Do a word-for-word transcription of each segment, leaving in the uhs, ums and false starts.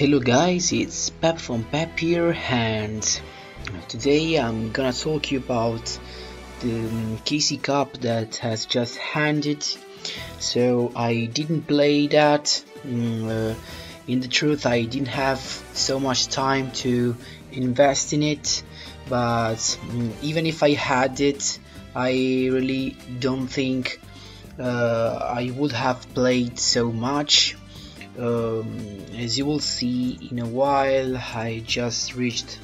Hello guys, it's Paepp from Paepp Hands. Today I'm gonna talk to you about the K C Cup that has just ended. So I didn't play that. Uh, in the truth, I didn't have so much time to invest in it, but um, even if I had it, I really don't think uh, I would have played so much. Um, as you will see in a while, I just reached,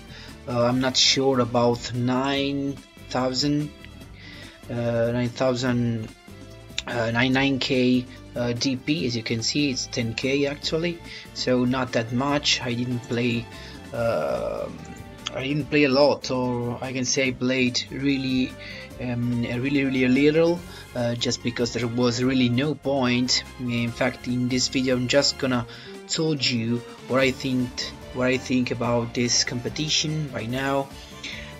uh, I'm not sure about nine thousand, uh, nine thousand, uh, ninety-nine K uh, D P. As you can see, it's ten K actually, so not that much. I didn't play, uh, I didn't play a lot, or I can say I played really, um, really, really little, uh, just because there was really no point. In fact, in this video, I'm just gonna told you what I think, what I think about this competition right now.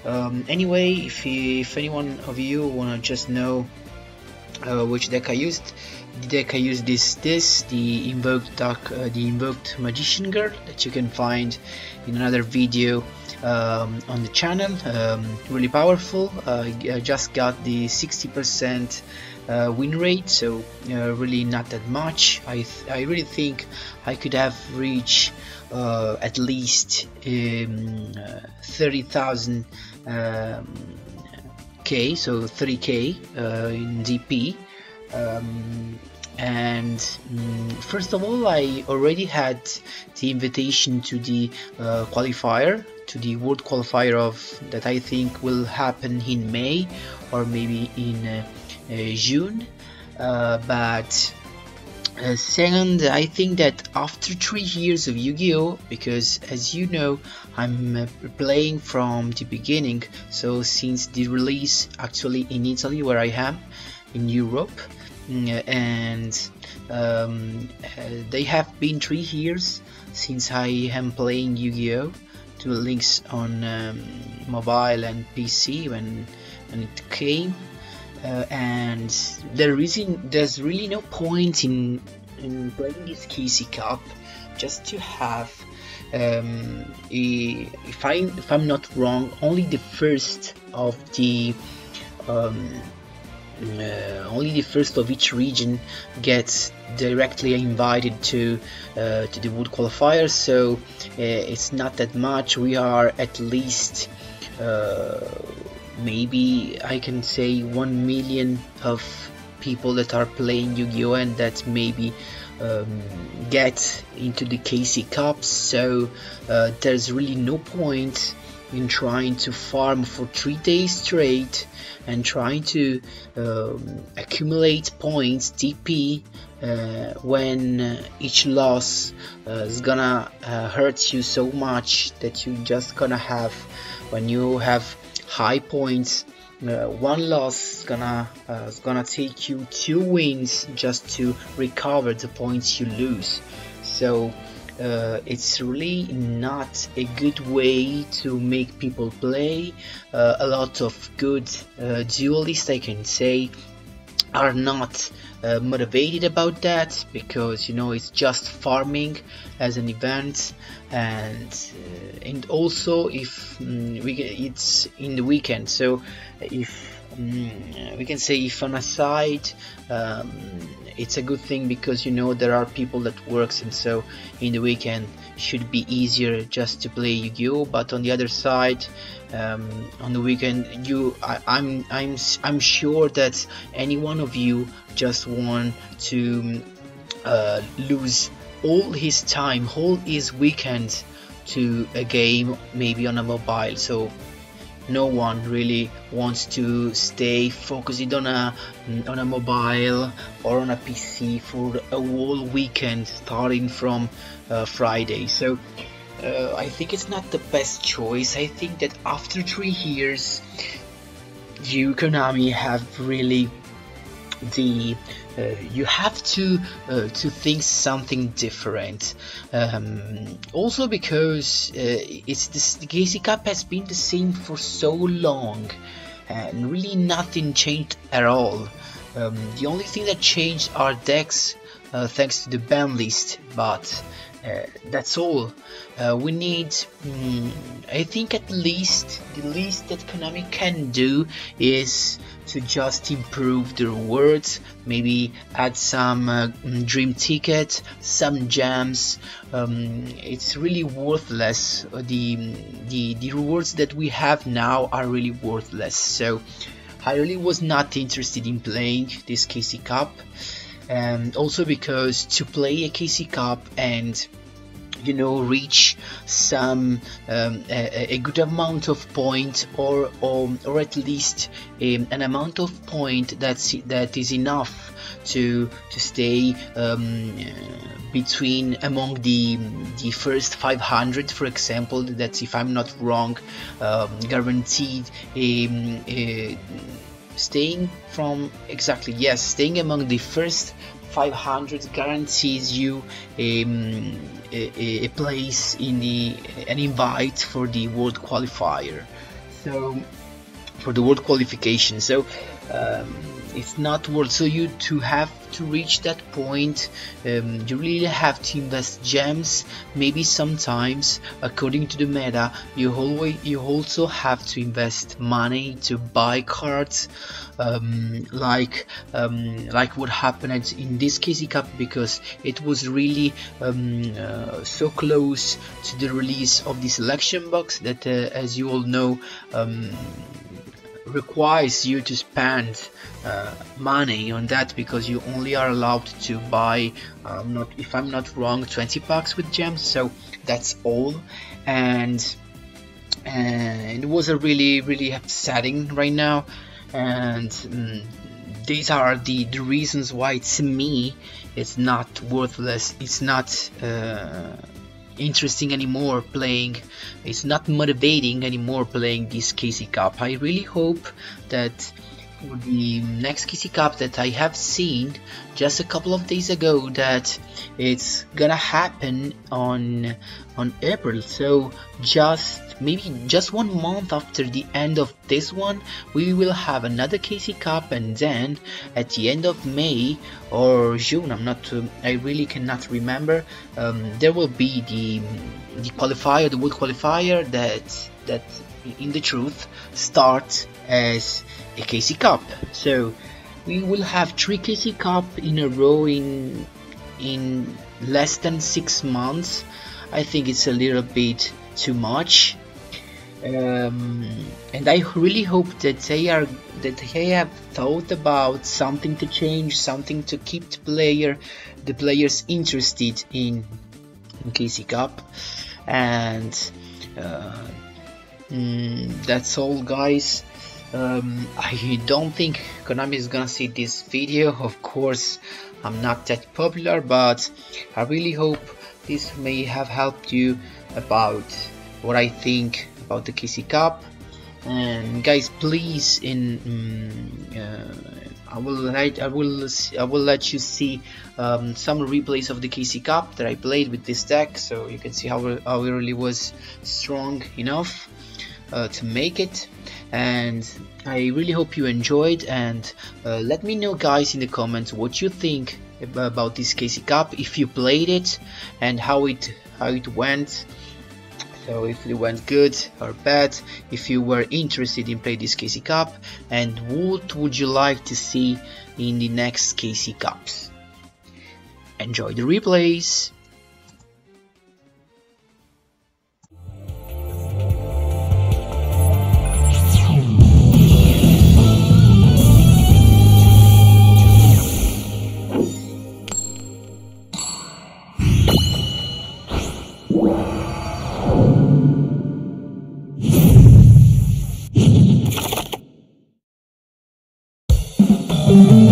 Um, anyway, if you, if anyone of you wanna just know uh, which deck I used, the deck I used is this, the Invoked deck, uh, the Invoked Magician Girl, that you can find in another video. Um, on the channel, um, really powerful. uh, I just got the sixty percent uh, win rate, so uh, really not that much. I, th I really think I could have reached uh, at least um, thirty thousand um, K, so thirty K uh, in D P. Um, and um, first of all, I already had the invitation to the uh, qualifier, to the world qualifier of that I think will happen in May or maybe in uh, uh, June, uh, but uh, second, I think that after three years of Yu-Gi-Oh, because as you know, I'm uh, playing from the beginning, so since the release actually in Italy, where I am in Europe. And um, they have been three years since I am playing Yu-Gi-Oh! Two links on um, mobile and P C when, when it came, uh, and the reason there's really no point in, in playing this K C Cup just to have, um, a, if, I, if I'm not wrong, only the first of the um, Uh, only the first of each region gets directly invited to uh, to the world qualifier, so uh, it's not that much. We are at least uh, maybe I can say one million of people that are playing Yu-Gi-Oh and that maybe um, get into the K C Cups, so uh, there's really no point in trying to farm for three days straight and trying to um, accumulate points D P uh, when each loss uh, is gonna uh, hurt you so much that you just gonna have, when you have high points, uh, one loss is gonna uh, is gonna take you two wins just to recover the points you lose. So Uh, it's really not a good way to make people play. Uh, a lot of good uh, duelists, I can say, are not uh, motivated about that, because you know it's just farming as an event, and uh, and also if um, we it's in the weekend, so if um, we can say, if on a side, um, it's a good thing, because you know there are people that works, and so in the weekend should be easier just to play Yu-Gi-Oh. But on the other side, um, on the weekend, you I, I'm I'm I'm sure that any one of you just want to uh, lose all his time, all his weekend to a game, maybe on a mobile. So no one really wants to stay focused on a on a mobile or on a P C for a whole weekend, starting from uh, Friday. So uh, I think it's not the best choice. I think that after three years, you, Konami, have really the uh, you have to uh, to think something different, um, also because uh, it's this, the K C Cup has been the same for so long and really nothing changed at all. Um, the only thing that changed are decks uh, thanks to the ban list, but uh, that's all. Uh, we need, um, I think at least, the least that Konami can do is to just improve the rewards, maybe add some uh, dream ticket, some gems. Um, it's really worthless. The, the, the rewards that we have now are really worthless, so I really was not interested in playing this K C Cup, and also because to play a K C Cup and, you know, reach some um, a, a good amount of point, or or, or at least um, an amount of point that's that is enough to to stay um, between among the the first five hundred, for example. That's, if I'm not wrong, um, guaranteed um, uh, staying from exactly yes staying among the first five hundred guarantees you um, a, a place in the an invite for the world qualifier, so for the world qualification. So um, it's not worth. So you to have to reach that point, um, you really have to invest gems. Maybe sometimes, according to the meta, you always you also have to invest money to buy cards, um, like um, like what happened in this K C Cup, because it was really um, uh, so close to the release of the selection box that, uh, as you all know, Um, requires you to spend uh, money on that, because you only are allowed to buy, um, not if I'm not wrong, twenty packs with gems, so that's all. And and it was a really really upsetting right now, and um, these are the, the reasons why, to me, it's not worthless, it's not uh, interesting anymore playing, it's not motivating anymore playing this K C Cup. I really hope that for the next K C Cup that I have seen just a couple of days ago, that it's gonna happen on on April, so just maybe just one month after the end of this one, we will have another K C Cup, and then at the end of May or June, I'm not too, I really cannot remember, um, there will be the, the qualifier, the world qualifier that that in the truth starts as a K C Cup. So we will have three K C Cup in a row in in less than six months. I think it's a little bit too much, um, and I really hope that they are that they have thought about something to change, something to keep the player, the players interested in, in K C Cup. And uh, mm, that's all, guys. Um, I don't think Konami is gonna see this video. Of course, I'm not that popular, but I really hope this may have helped you about what I think about the K C Cup. And guys, please, in um, uh, I will let I will I will let you see um, some replays of the K C Cup that I played with this deck, so you can see how how it really was strong enough uh, to make it. And I really hope you enjoyed, and uh, let me know, guys, in the comments what you think about this K C Cup, if you played it and how it how it went. So if it went good or bad, if you were interested in playing this K C Cup, and what would you like to see in the next K C Cups. Enjoy the replays! Thank you.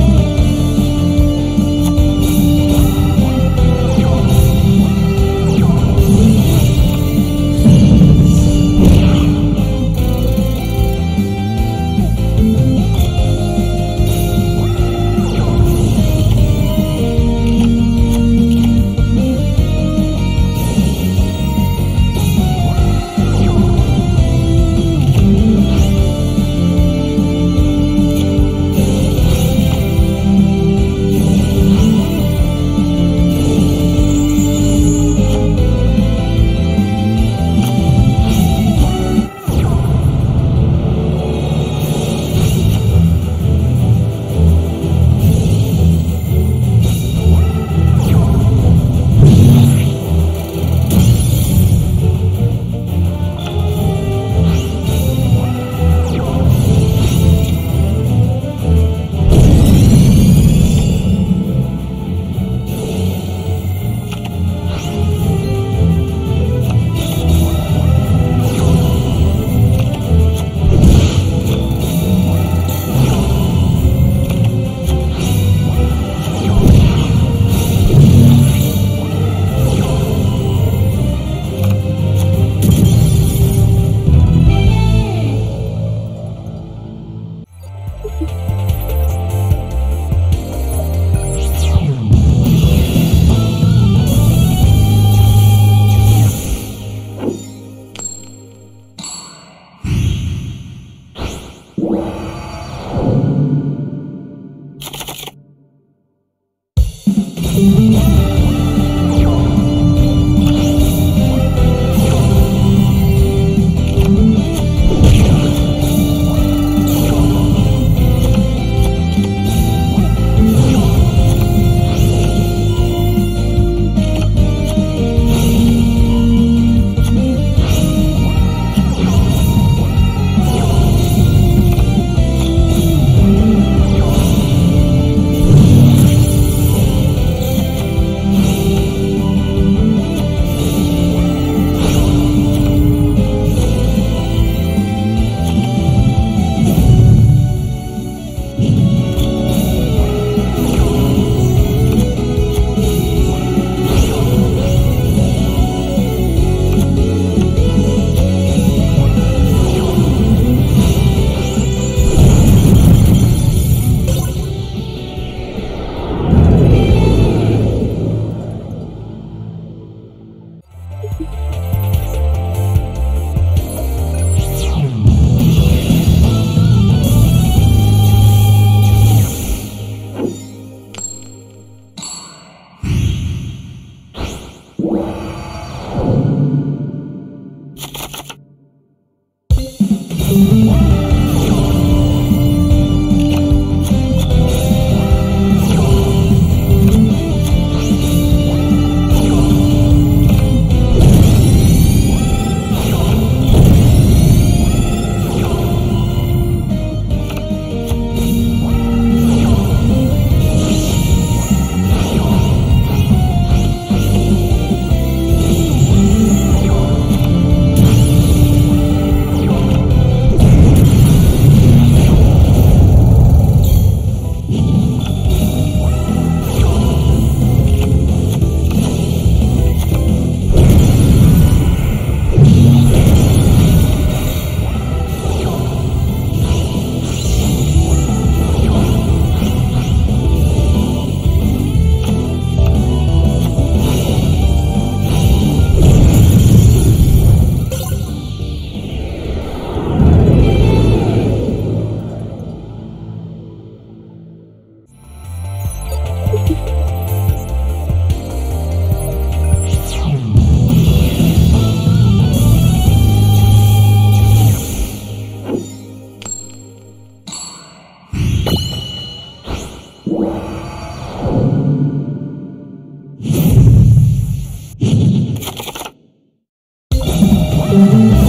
We'll be right back.